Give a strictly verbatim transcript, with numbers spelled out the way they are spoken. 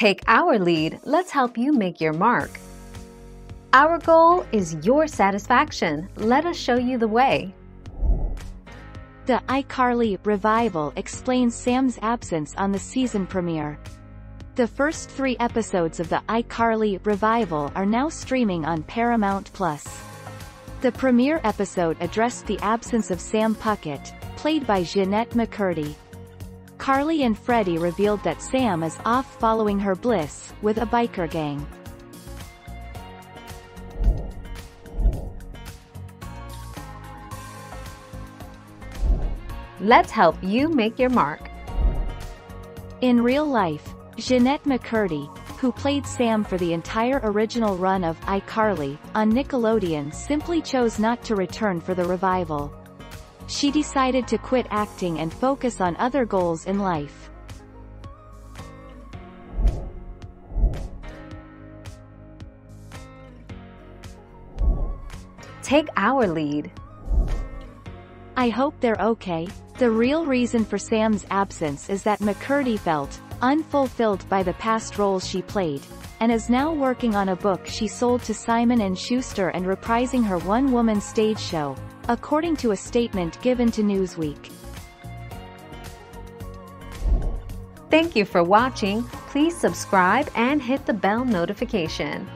Take our lead, let's help you make your mark. Our goal is your satisfaction. Let us show you the way. The iCarly revival explains Sam's absence on the season premiere. The first three episodes of the iCarly revival are now streaming on Paramount plus. The premiere episode addressed the absence of Sam Puckett, played by Jennette McCurdy. Carly and Freddie revealed that Sam is off following her bliss with a biker gang. Let's help you make your mark. In real life, Jennette McCurdy, who played Sam for the entire original run of iCarly on Nickelodeon, simply chose not to return for the revival. She decided to quit acting and focus on other goals in life. Take our lead. I hope they're okay. The real reason for Sam's absence is that McCurdy felt unfulfilled by the past roles she played, and is now working on a book she sold to Simon and Schuster and reprising her one-woman stage show, according to a statement given to Newsweek. Thank you for watching. Please subscribe and hit the bell notification.